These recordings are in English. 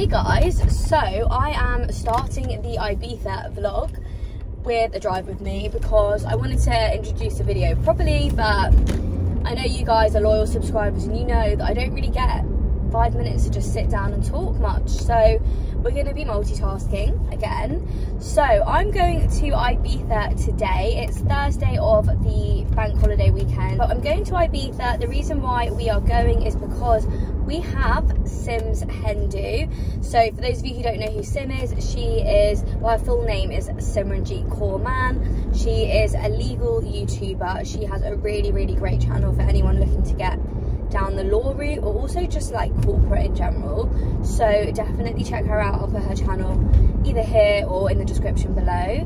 Hey guys, so I am starting the Ibiza vlog with a drive with me because I wanted to introduce the video properly, but I know you guys are loyal subscribers and you know that I don't really get 5 minutes to just sit down and talk much, so we're going to be multitasking again. So I'm going to Ibiza today. It's Thursday of the bank holiday weekend, but I'm going to Ibiza. The reason why we are going is because we have Sims Hendu. So for those of you who don't know who Sim is, she is, well, her full name is Simranjeet Kaur Mann. She is a legal YouTuber. She has a really great channel for anyone looking to get down the law route or also just like corporate in general, so definitely check her out for her channel either here or in the description below.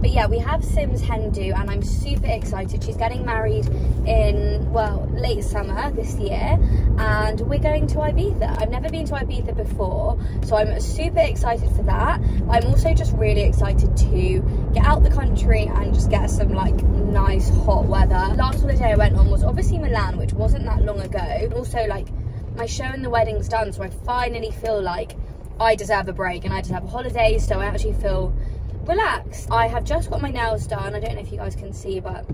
But yeah, we have Sims Hendu and I'm super excited. She's getting married in, well, late summer this year and we're going to Ibiza. I've never been to Ibiza before, so I'm super excited for that. I'm also just really excited to get out the country and just get some like nice hot weather. Last holiday I went on was obviously Milan, which wasn't that long ago. Also, like, my show and the wedding's done, so I finally feel like I deserve a break and I deserve a holiday, so I actually feel relaxed. I have just got my nails done. I don't know if you guys can see, but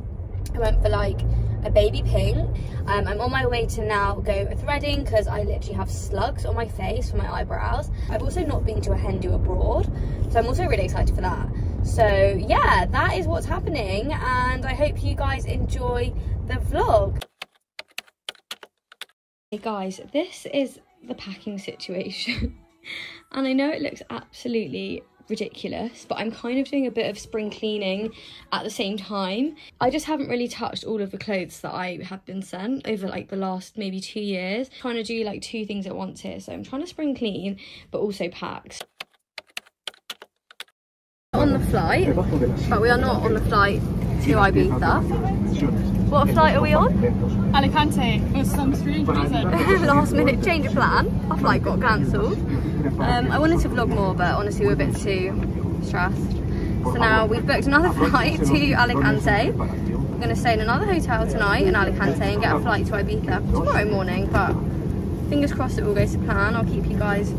I went for like a baby pink. I'm on my way to now go threading because I literally have slugs on my face for my eyebrows. I've also not been to a Hindu abroad, so I'm also really excited for that. So yeah, that is what's happening and I hope you guys enjoy the vlog. Hey guys, this is the packing situation. And I know it looks absolutely ridiculous, but I'm kind of doing a bit of spring cleaning at the same time. I just haven't really touched all of the clothes that I have been sent over like the last maybe 2 years. I'm trying to do like two things at once here, so I'm trying to spring clean but also pack. On the flight, but we are not on the flight to Ibiza. What flight are we on? Alicante, for some strange reason. Last minute change of plan, our flight got cancelled. I wanted to vlog more, but honestly we're a bit too stressed. So now we've booked another flight to Alicante. We're going to stay in another hotel tonight in Alicante and get a flight to Ibiza tomorrow morning, but fingers crossed it all goes to plan. I'll keep you guys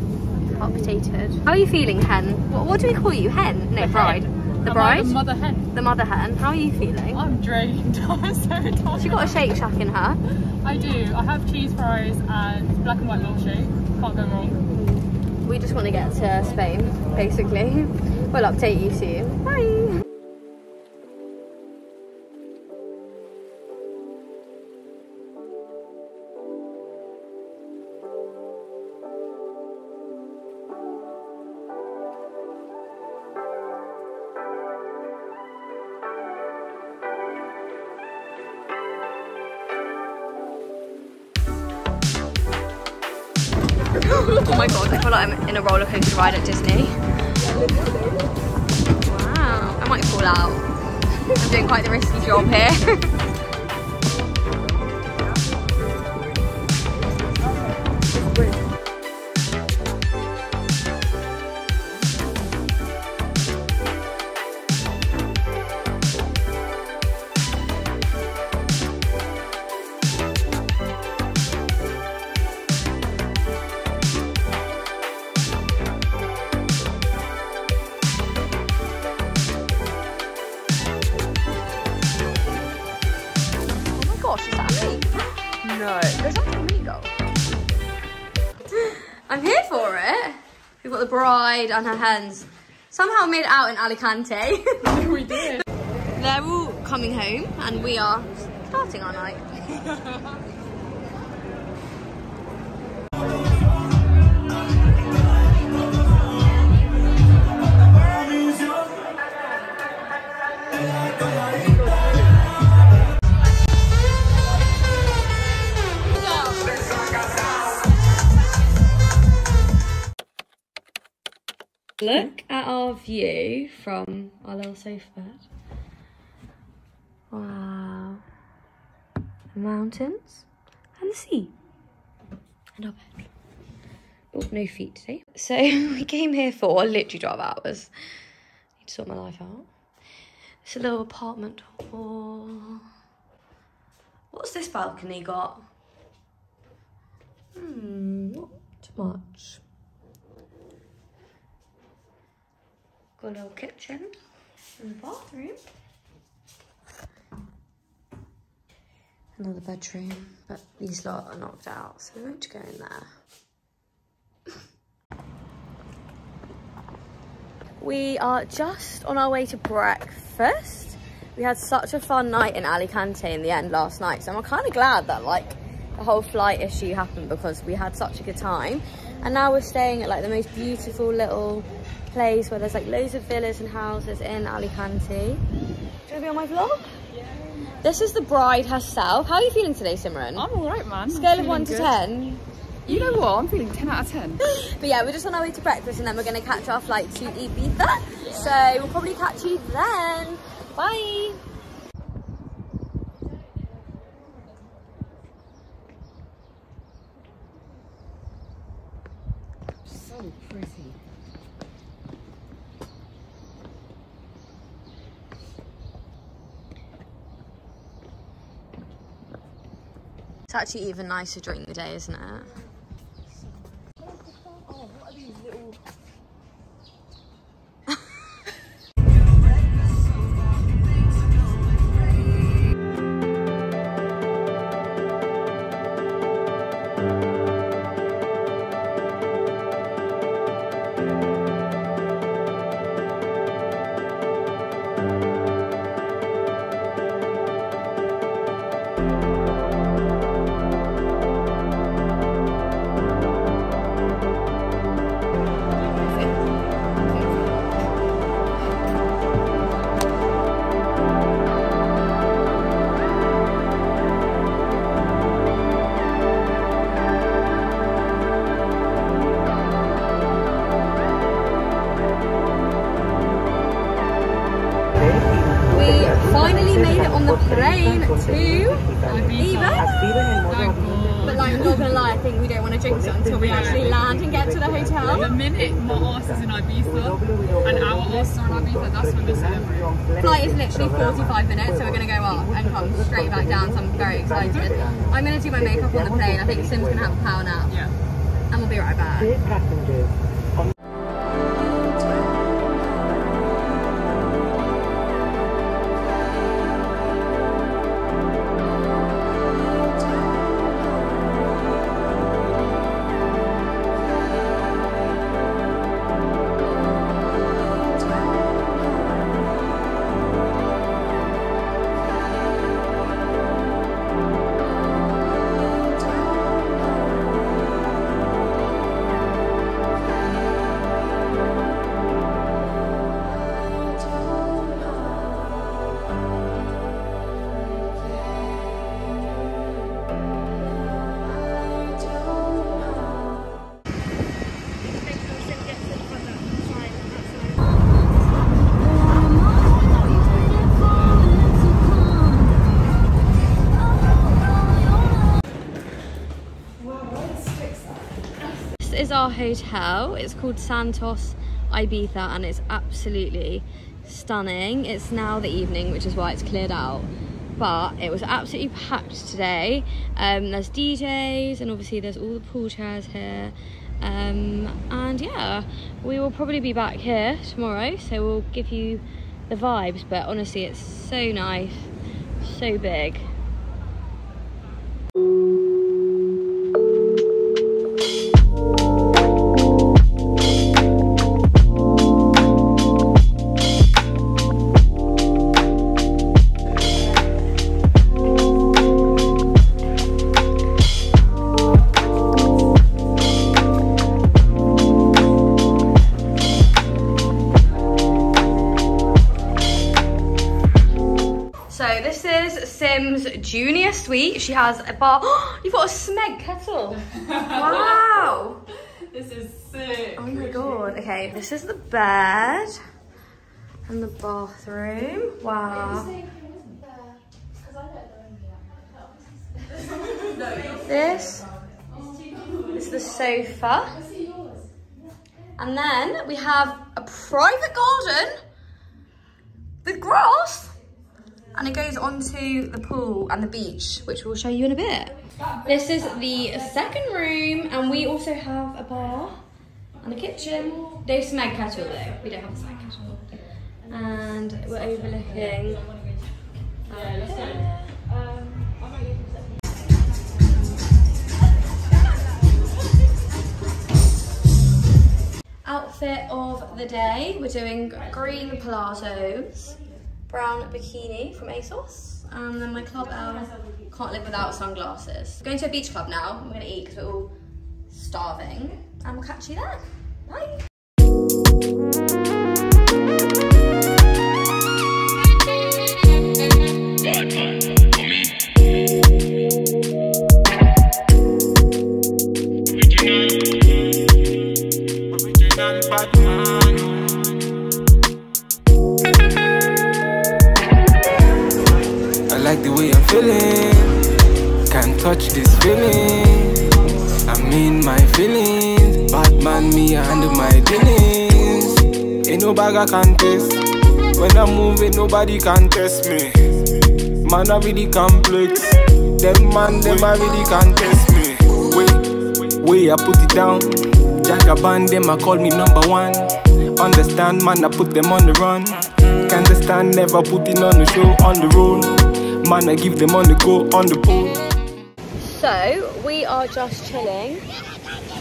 updated. How are you feeling, Hen? What do we call you? Hen? No, bride. The bride? The mother hen. The mother hen. How are you feeling? I'm drained. I'm so tired. She got a Shake Shack in her. I do. I have cheese fries and black and white long shake. Can't go wrong. We just want to get to Spain, basically. We'll update you soon. Bye! Oh my god, I feel like I'm in a roller coaster ride at Disney. Wow, I might fall out. I'm doing quite the risky job here. No, there's not going to go. I'm here for it. We've got the bride and her hens. Somehow made it out in Alicante. We did. They're all coming home and we are starting our night. Look at our view from our little sofa bed. Wow. The mountains and the sea. And our bed. Oh, no feet today. So we came here for literally 12 hours. I need to sort my life out. It's a little apartment hall. What's this balcony got? Not too much. little kitchen and the bathroom. Another bedroom, but these lot are knocked out, so we won't go in there. We are just on our way to breakfast. We had such a fun night in Alicante in the end last night, so I'm kind of glad that like the whole flight issue happened, because we had such a good time. And now we're staying at like the most beautiful little place where there's like loads of villas and houses in Alicante. Do you want to be on my vlog? Yeah. This is the bride herself. How are you feeling today, Simran? I'm all right, man. Scale of 1 to 10. You know what? I'm feeling 10 out of 10. But yeah, we're just on our way to breakfast and then we're going to catch our flight to Ibiza. So we'll probably catch you then. Bye. So pretty. It's actually even nicer during the day, isn't it? Oh, what are these little... Flight is literally 45 minutes, so we're going to go up and come straight back down, so I'm very excited. I'm going to do my makeup on the plane. I think Sim's going to have a power nap. Yeah. And we'll be right back. Our hotel, it's called Santos Ibiza and it's absolutely stunning. It's now the evening, which is why it's cleared out, but it was absolutely packed today. There's DJs and obviously there's all the pool chairs here, and yeah, we will probably be back here tomorrow, so we'll give you the vibes, but honestly it's so nice, so big. Junior suite. She has a bar. Oh, you've got a Smeg kettle. Wow. This is sick. Oh my god. Okay, this is the bed and the bathroom. Wow. This is the sofa. And then we have a private garden with grass. And it goes onto the pool and the beach, which we'll show you in a bit. This is the second room, and we also have a bar and the kitchen. They have Smeg kettle though, we don't have a Smeg kettle. And we're overlooking outfit of the day. We're doing green palazzos, brown bikini from ASOS, and then my club hour. Can't live without sunglasses. We're going to a beach club now. We're gonna eat because we're all starving, and we'll catch you there. Bye. Can't touch this feeling, I'm in my feelings. Batman me, I handle my dealings. Ain't no bag I can taste. When I'm moving, nobody can test me. Man, I really complex. Them man, them I really can test me. Wait, I put it down. Jackaban, them I call me number one. Understand, man, I put them on the run. Can't understand, never put it on the show, on the road. Man, I give them on the go, on the pool. So, we are just chilling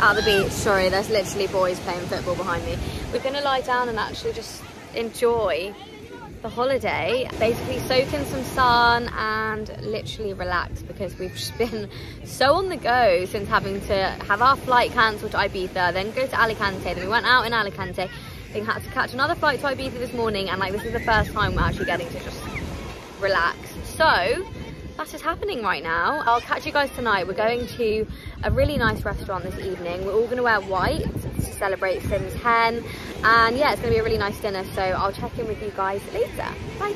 at the beach. Sorry, there's literally boys playing football behind me. We're gonna lie down and actually just enjoy the holiday. Basically soak in some sun and literally relax because we've just been so on the go since having to have our flight cancelled to Ibiza, then go to Alicante, then we went out in Alicante, then had to catch another flight to Ibiza this morning, and like this is the first time we're actually getting to just relax. So that's just happening right now. I'll catch you guys tonight. We're going to a really nice restaurant this evening. We're all gonna wear white to celebrate Sim's 10. And yeah, it's gonna be a really nice dinner. So I'll check in with you guys later. Bye.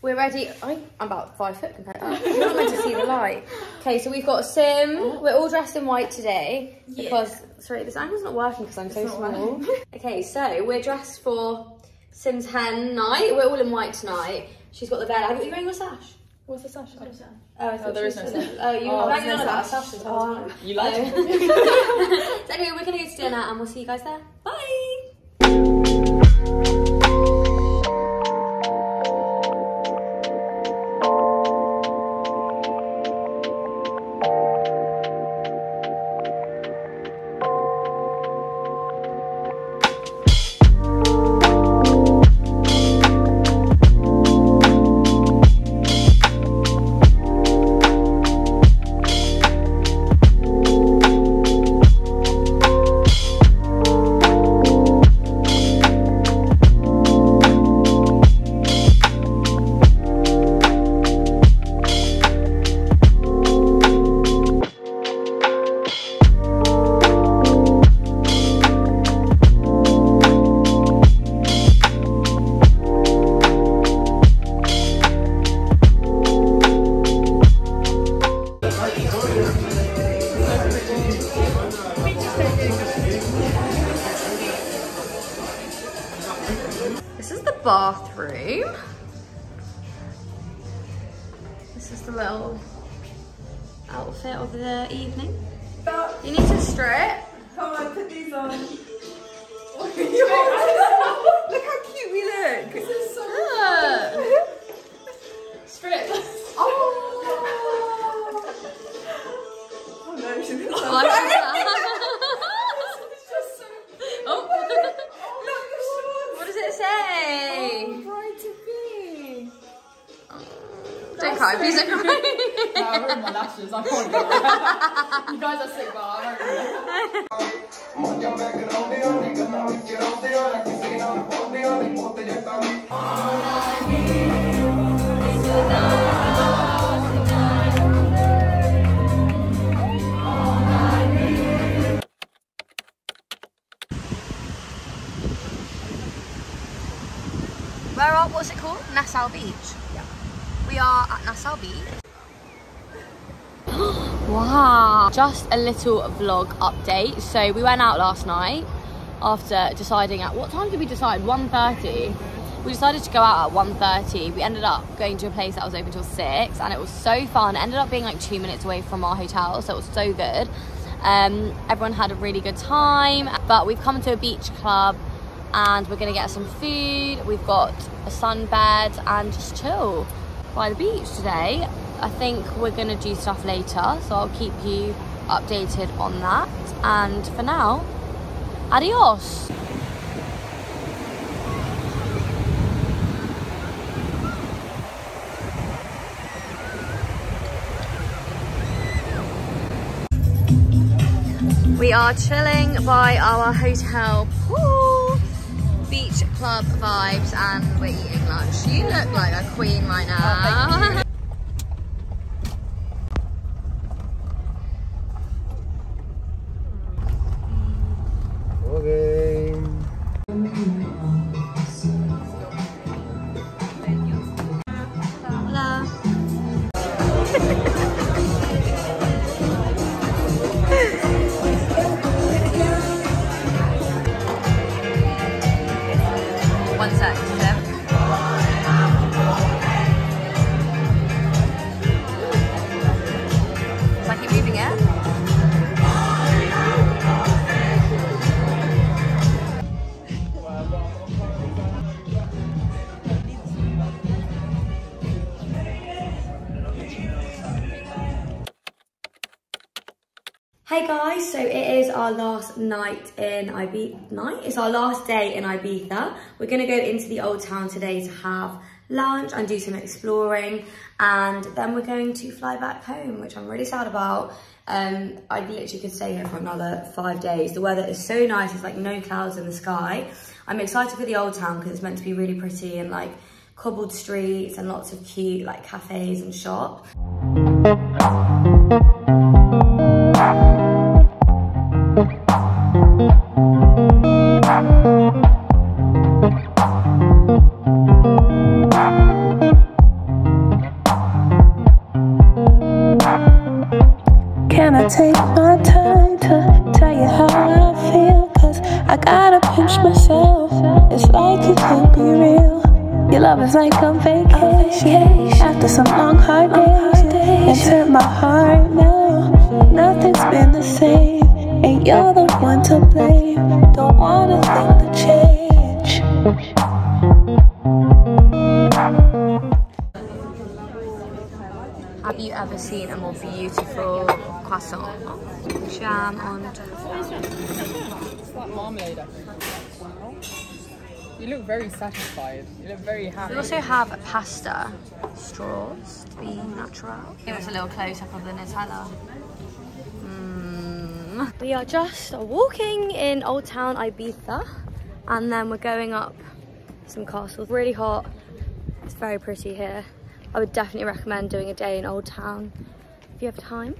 We're ready. I'm about 5 foot compared to that. You're not meant to see the light. Okay, so we've got Sim. We're all dressed in white today because, sorry, this angle's not working because I'm so small. Okay, so we're dressed for Sim's hen night. We're all in white tonight. She's got the bed. Have you wearing your sash? What's the sash? Oh, there is no sash. Oh, you were hanging on about sash the whole time. You lied to me. So anyway, we're going to go to dinner and we'll see you guys there. Bye. This is the bathroom. This is the little outfit of the evening. You need to strip. Oh, I put these on. Look how cute we look. This is so cute. Strip. Oh. Oh no, she didn't. Please don't cry. No, I ruined my lashes. I can't do it. You guys are sick, but I don't know. Where are, what's it called? Nassau Beach? Yeah. We are at Nassau Beach. Wow! Just a little vlog update. So we went out last night after deciding at what time did we decide? 1:30. we decided to go out at 1:30. We ended up going to a place that was open till 6, and it was so fun. It ended up being like 2 minutes away from our hotel, so it was so good. Everyone had a really good time, but we've come to a beach club and we're gonna get some food. We've got a sunbed and just chill by the beach today. I think we're gonna do stuff later, so I'll keep you updated on that. And for now, adios. We are chilling by our hotel pool, beach club vibes, and we're eating lunch. You look like a queen right now. Okay. Hola. Hey guys, so it is our last night in Ibiza. It's our last day in Ibiza. We're gonna go into the old town today to have lunch and do some exploring, and then we're going to fly back home, which I'm really sad about. I literally could stay here for another 5 days. The weather is so nice, it's like no clouds in the sky. I'm excited for the old town because it's meant to be really pretty and like cobbled streets and lots of cute like cafes and shops. Can I take my time to tell you how I feel? Cause I gotta pinch myself. It's like you can't be real. Your love is like I'm vacation after some long hard days. Enter my heart now, nothing's been the same, and you're the one to blame. Don't wanna think the change. Have you ever seen a more beautiful croissant? Jam on top. It's like marmalade, I think. You look very satisfied. You look very happy. We also have a pasta straws to be natural. Give us a little close up of the Nutella. We are just walking in Old Town Ibiza, and then we're going up some castles. Really hot. It's very pretty here. I would definitely recommend doing a day in Old Town if you have time.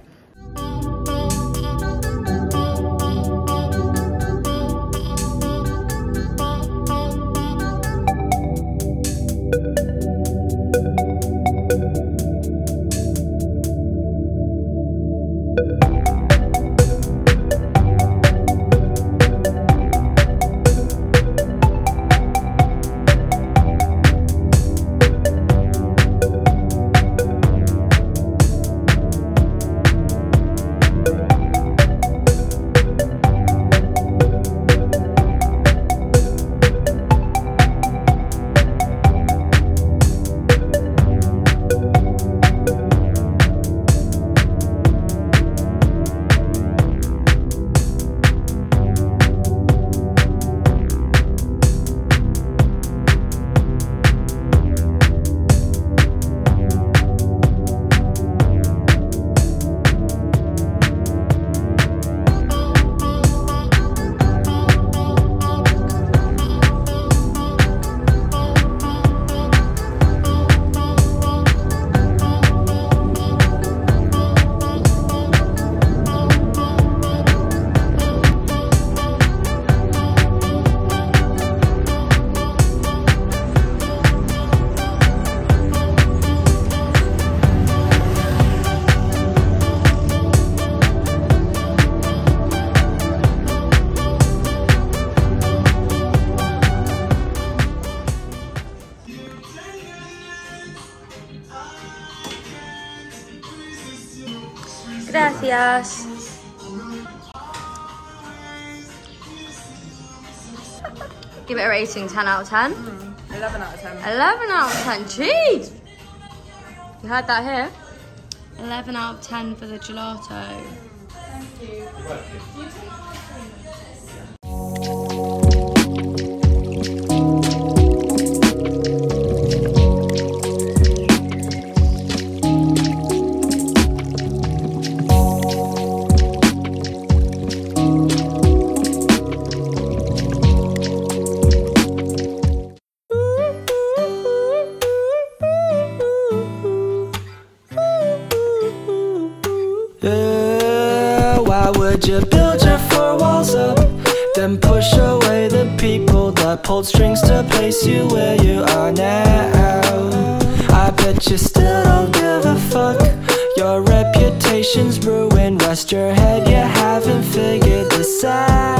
Gracias. Give it a rating, 10 out of 10. 11 out of 10. 11 out of 10, jeez! You heard that here? 11 out of 10 for the gelato. Thank you. Why would you build your four walls up, then push away the people that pulled strings to place you where you are now? I bet you still don't give a fuck. Your reputation's ruined, rest your head, you haven't figured this out.